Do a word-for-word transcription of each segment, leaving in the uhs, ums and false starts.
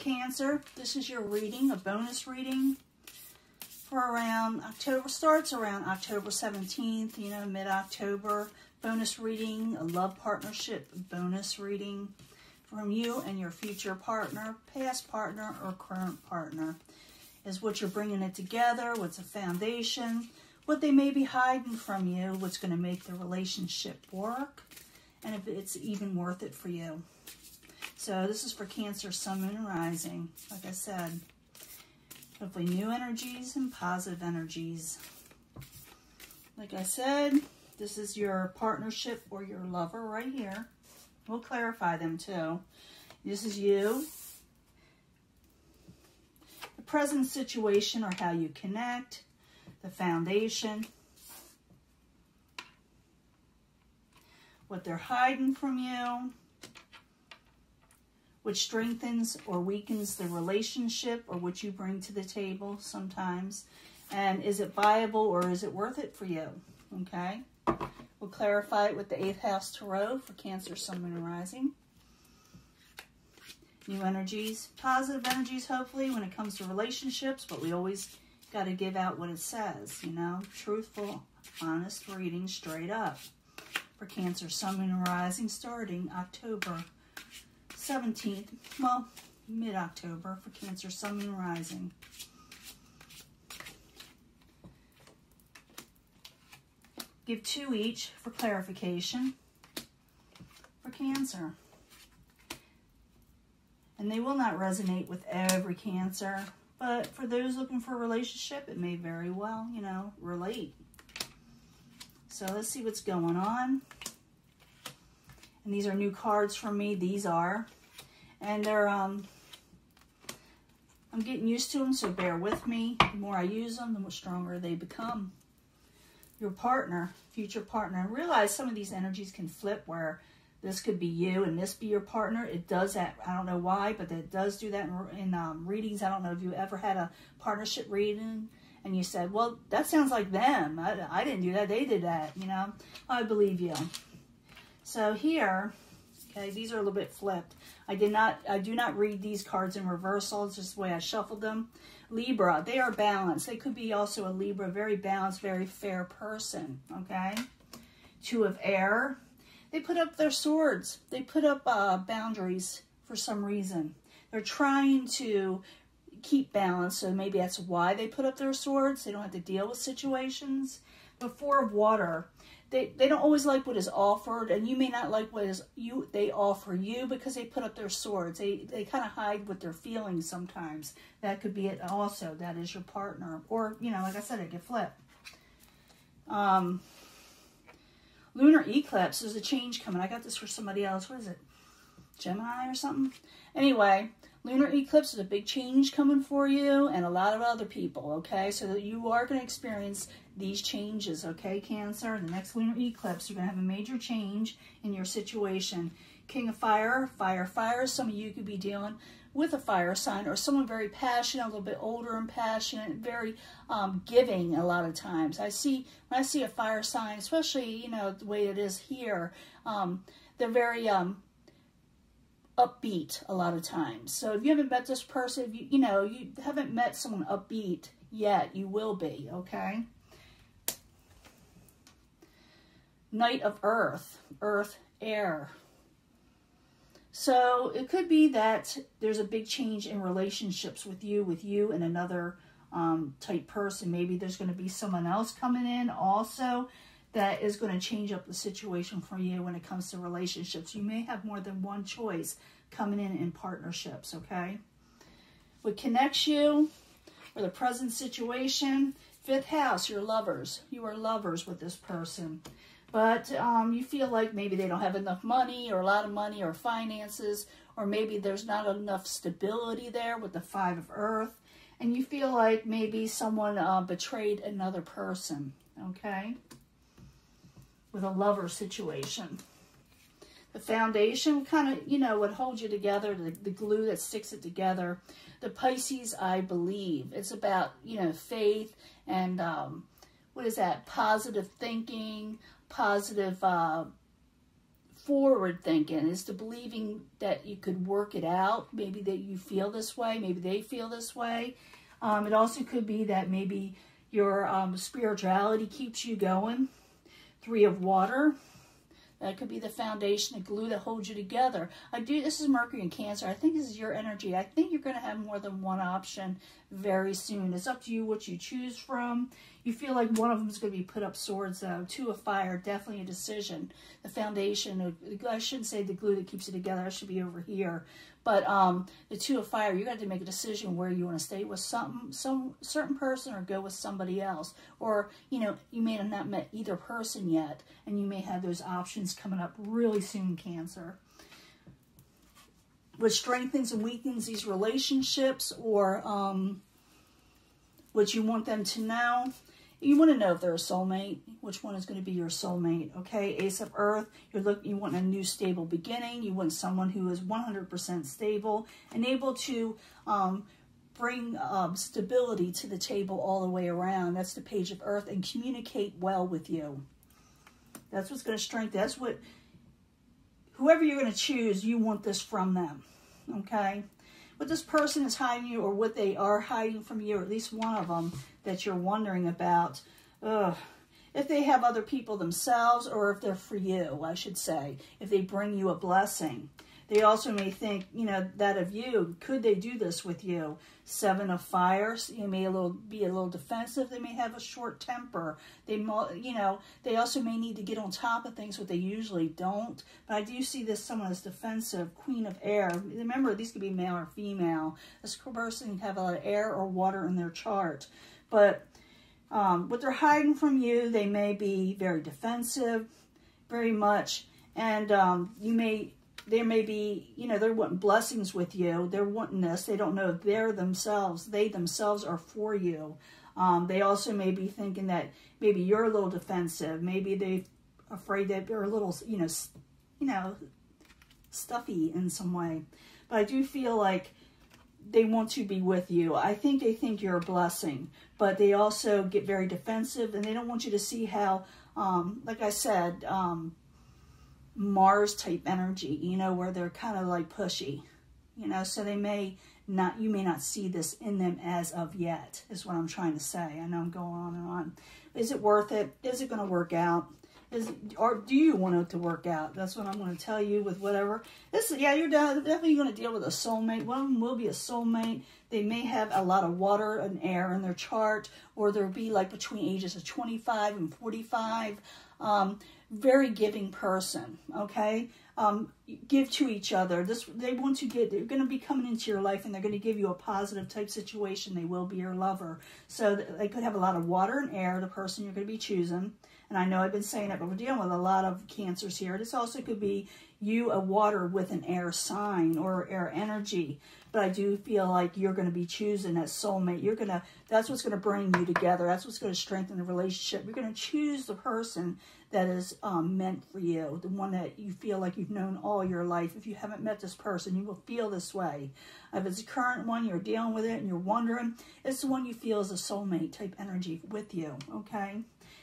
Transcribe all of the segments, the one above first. Cancer, this is your reading, a bonus reading for around October, starts around October seventeenth, you know, mid-October. Bonus reading, a love partnership bonus reading from you and your future partner, past partner, or current partner, is what you're bringing it together, what's the foundation, what they may be hiding from you, what's going to make the relationship work, and if it's even worth it for you. So this is for Cancer, Sun, Moon, and Rising. Like I said, hopefully new energies and positive energies. Like I said, this is your partnership or your lover right here. We'll clarify them too. This is you, the present situation or how you connect, the foundation, what they're hiding from you, which strengthens or weakens the relationship or what you bring to the table sometimes, and is it viable or is it worth it for you, okay? We'll clarify it with the eighth House Tarot for Cancer, Sun, Moon, and Rising. New energies, positive energies, hopefully, when it comes to relationships, but we always got to give out what it says, you know, truthful, honest reading straight up. For Cancer, Sun, Moon, and Rising, starting October seventeenth, well, mid-October for Cancer, Sun, Moon, and Rising. Give two each for clarification for Cancer. And they will not resonate with every Cancer, but for those looking for a relationship, it may very well, you know, relate. So let's see what's going on. And these are new cards from me. These are. And they're, um, I'm getting used to them, so bear with me. The more I use them, the more stronger they become. Your partner, future partner. And realize some of these energies can flip where this could be you and this be your partner. It does that. I don't know why, but it does do that in, in um, readings. I don't know if you ever had a partnership reading and you said, well, that sounds like them. I, I didn't do that. They did that, you know. I believe you. So here, okay, these are a little bit flipped. I did not, I do not read these cards in reversal. It's just the way I shuffled them. Libra, they are balanced. They could be also a Libra, very balanced, very fair person, okay? Two of Air. They put up their swords. They put up uh, boundaries for some reason. They're trying to keep balance, so maybe that's why they put up their swords. They don't have to deal with situations. The Four of Water. They, they don't always like what is offered, and you may not like what is you they offer you because they put up their swords. They, they kind of hide what they're feeling sometimes. That could be it also. That is your partner. Or, you know, like I said, it could flip. Um, lunar eclipse. There's a change coming. I got this for somebody else. What is it? Gemini or something? Anyway, lunar eclipse is a big change coming for you and a lot of other people, okay? So that you are going to experience these changes, okay, Cancer? The next lunar eclipse, you're going to have a major change in your situation. King of Fire, fire, fire. Some of you could be dealing with a fire sign or someone very passionate, a little bit older and passionate, very um, giving a lot of times. I see, when I see a fire sign, especially, you know, the way it is here, um, they're very... Um, upbeat a lot of times. So if you haven't met this person, if you, you know, you haven't met someone upbeat yet, you will be, okay? Knight of Earth, Earth, Air. So it could be that there's a big change in relationships with you, with you and another um, type person. Maybe there's going to be someone else coming in also that is going to change up the situation for you when it comes to relationships. You may have more than one choice coming in in partnerships, okay? What connects you or the present situation, fifth house, your lovers. You are lovers with this person. But um, you feel like maybe they don't have enough money or a lot of money or finances, or maybe there's not enough stability there with the five of earth. And you feel like maybe someone uh, betrayed another person, okay? With a lover situation. The foundation kind of, you know, would hold you together, the, the glue that sticks it together. The Pisces, I believe. It's about, you know, faith and, um, what is that? Positive thinking, positive uh, forward thinking. It's the believing that you could work it out. Maybe that you feel this way. Maybe they feel this way. Um, it also could be that maybe your um, spirituality keeps you going. Three of water. That could be the foundation, the glue that holds you together. I do. This is Mercury in Cancer. I think this is your energy. I think you're going to have more than one option very soon. It's up to you what you choose from. You feel like one of them is going to be put up swords, though. Two of fire, definitely a decision. The foundation, I shouldn't say the glue that keeps you together. I should be over here. But um, the two of fire, you're going to have to make a decision where you want to stay with some, some certain person or go with somebody else. Or, you know, you may have not met either person yet, and you may have those options coming up really soon, Cancer. Which strengthens and weakens these relationships, or um, what you want them to know. You want to know if they're a soulmate, which one is going to be your soulmate, okay? Ace of Earth, you're looking, you want a new stable beginning. You want someone who is one hundred percent stable and able to um, bring uh, stability to the table all the way around. That's the Page of Earth, and communicate well with you. That's what's going to strengthen. That's what, whoever you're going to choose, you want this from them, okay? What this person is hiding you, or what they are hiding from you, or at least one of them that you're wondering about, ugh, if they have other people themselves, or if they're for you, I should say, if they bring you a blessing. They also may think, you know, that of you. Could they do this with you? Seven of Fire. You may a little, be a little defensive. They may have a short temper. They, you know, they also may need to get on top of things, what they usually don't. But I do see this someone as defensive. Queen of Air. Remember, these could be male or female. This person can have a lot of air or water in their chart. But um, what they're hiding from you, they may be very defensive, very much, and um, you may. There may be, you know, they're wanting blessings with you. They're wanting this. They don't know if they're themselves. They themselves are for you. Um, they also may be thinking that maybe you're a little defensive. Maybe they're afraid that you're a little, you know, you know, stuffy in some way. But I do feel like they want to be with you. I think they think you're a blessing. But they also get very defensive. And they don't want you to see how, um, like I said, um, Mars type energy, you know, where they're kind of like pushy, you know, so they may not, you may not see this in them as of yet, is what I'm trying to say. I know I'm going on and on. Is it worth it? Is it going to work out? Is it, or do you want it to work out? That's what I'm going to tell you with whatever. This is, yeah, you're definitely going to deal with a soulmate. One of them will be a soulmate. They may have a lot of water and air in their chart, or there'll be like between ages of twenty-five and forty-five. Um, very giving person, okay? Um, give to each other. This, they want to get, they're going to be coming into your life, and they're going to give you a positive type situation. They will be your lover. So they could have a lot of water and air, the person you're going to be choosing. And I know I've been saying it, but we're dealing with a lot of Cancers here. This also could be you, a water with an air sign or air energy. But I do feel like you're going to be choosing that soulmate. You're going to, that's what's going to bring you together. That's what's going to strengthen the relationship. You're going to choose the person that is um, meant for you. The one that you feel like you've known all your life. If you haven't met this person, you will feel this way. If it's a current one, you're dealing with it and you're wondering, it's the one you feel is a soulmate type energy with you, okay?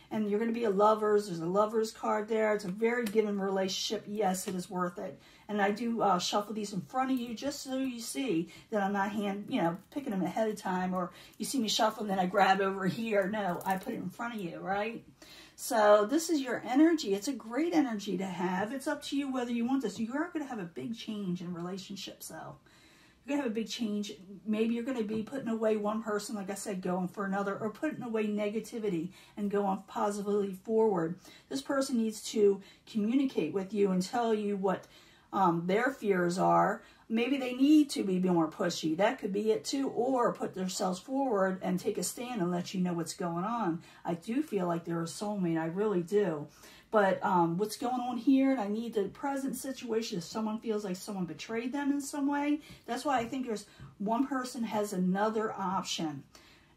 And you're going to be a lovers. There's a lover's card there. It's a very given relationship. Yes, it is worth it. And I do uh, shuffle these in front of you just so you see that I'm not hand, you know, picking them ahead of time, or you see me shuffling, then I grab over here. No, I put it in front of you, right? So this is your energy. It's a great energy to have. It's up to you whether you want this. You're going to have a big change in relationships, though. You're going to have a big change. Maybe you're going to be putting away one person, like I said, going for another, or putting away negativity and going positively forward. This person needs to communicate with you and tell you what um, their fears are. Maybe they need to be more pushy. That could be it too. Or put themselves forward and take a stand and let you know what's going on. I do feel like they're a soulmate. I really do. But um, what's going on here, and I need the present situation. If someone feels like someone betrayed them in some way, that's why I think there's one person has another option.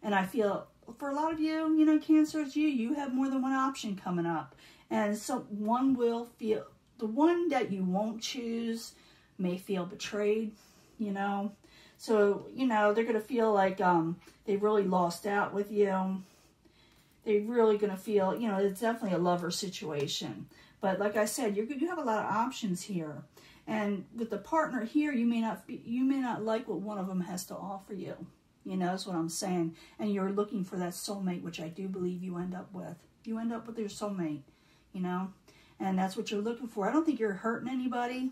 And I feel for a lot of you, you know, Cancers, you, you have more than one option coming up. And so one will feel, the one that you won't choose may feel betrayed, you know. So, you know, they're going to feel like um, they really lost out with you. they're really going to feel, you know, it's definitely a lover situation. But like I said, you're, you have a lot of options here. And with the partner here, you may not be, you may not like what one of them has to offer you. You know, that's what I'm saying. And you're looking for that soulmate, which I do believe you end up with. You end up with your soulmate, you know. And that's what you're looking for. I don't think you're hurting anybody.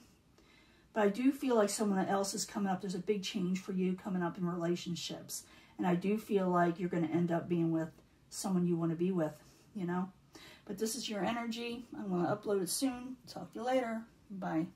But I do feel like someone else is coming up. There's a big change for you coming up in relationships. And I do feel like you're going to end up being with someone you want to be with, you know. But this is your energy. I'm going to upload it soon. Talk to you later. Bye.